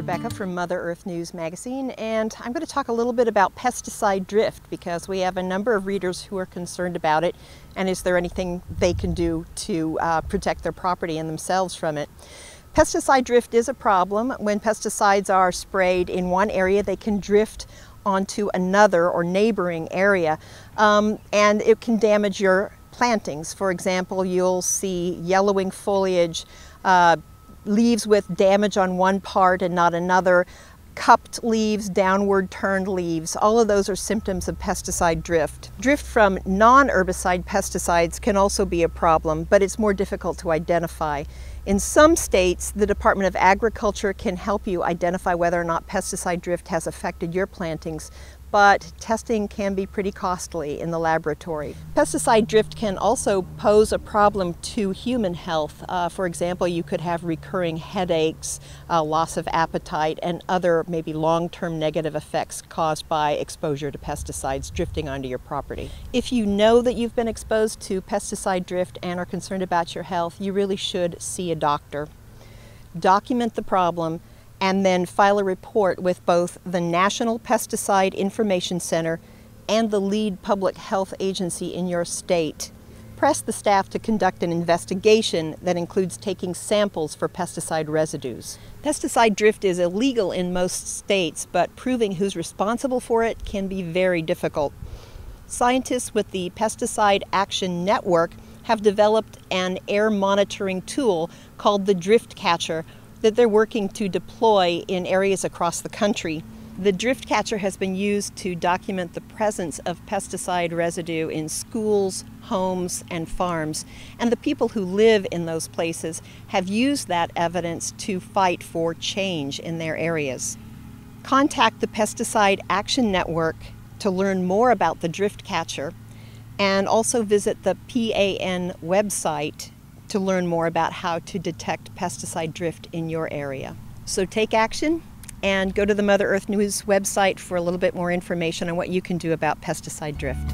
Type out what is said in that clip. Rebecca from Mother Earth News Magazine, and I'm going to talk a little bit about pesticide drift because we have a number of readers who are concerned about it and is there anything they can do to protect their property and themselves from it. Pesticide drift is a problem. When pesticides are sprayed in one area, they can drift onto another or neighboring area, and it can damage your plantings. For example, you'll see yellowing foliage, leaves with damage on one part and not another, cupped leaves, downward turned leaves. All of those are symptoms of pesticide drift. Drift from non-herbicide pesticides can also be a problem, but it's more difficult to identify. In some states, the Department of Agriculture can help you identify whether or not pesticide drift has affected your plantings, but testing can be pretty costly in the laboratory. Pesticide drift can also pose a problem to human health. For example, you could have recurring headaches, loss of appetite, and other maybe long-term negative effects caused by exposure to pesticides drifting onto your property. If you know that you've been exposed to pesticide drift and are concerned about your health, you really should see a doctor. Document the problem, and then file a report with both the National Pesticide Information Center and the lead public health agency in your state. Press the staff to conduct an investigation that includes taking samples for pesticide residues. Pesticide drift is illegal in most states, but proving who's responsible for it can be very difficult. Scientists with the Pesticide Action Network have developed an air monitoring tool called the Drift Catcher that they're working to deploy in areas across the country. The Drift Catcher has been used to document the presence of pesticide residue in schools, homes, and farms. And the people who live in those places have used that evidence to fight for change in their areas. Contact the Pesticide Action Network to learn more about the Drift Catcher, and also visit the PAN website to learn more about how to detect pesticide drift in your area. So take action and go to the Mother Earth News website for a little bit more information on what you can do about pesticide drift.